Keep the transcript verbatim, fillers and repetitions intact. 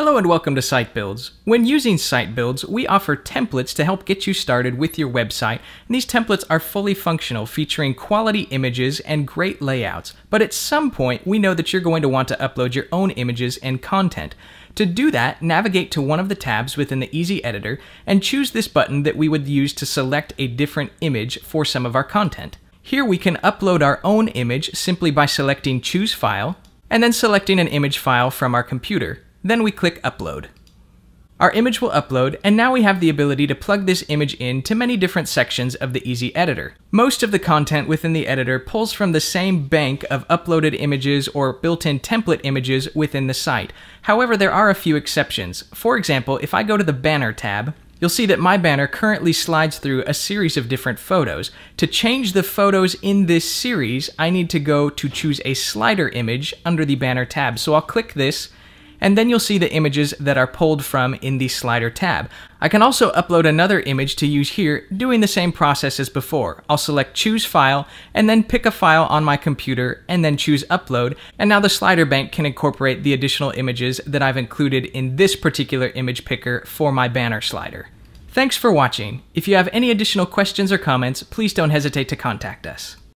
Hello and welcome to SiteBildZ. When using SiteBildZ, we offer templates to help get you started with your website, and these templates are fully functional, featuring quality images and great layouts. But at some point, we know that you're going to want to upload your own images and content. To do that, navigate to one of the tabs within the Easy Editor and choose this button that we would use to select a different image for some of our content. Here we can upload our own image simply by selecting Choose File, and then selecting an image file from our computer. Then we click Upload. Our image will upload, and now we have the ability to plug this image in to many different sections of the Easy Editor. Most of the content within the editor pulls from the same bank of uploaded images or built-in template images within the site. However, there are a few exceptions. For example, if I go to the Banner tab, you'll see that my banner currently slides through a series of different photos. To change the photos in this series, I need to go to choose a slider image under the Banner tab. So I'll click this, and then you'll see the images that are pulled from in the slider tab. I can also upload another image to use here, doing the same process as before. I'll select Choose File, and then pick a file on my computer, and then choose Upload, and now the slider bank can incorporate the additional images that I've included in this particular image picker for my banner slider. Thanks for watching. If you have any additional questions or comments, please don't hesitate to contact us.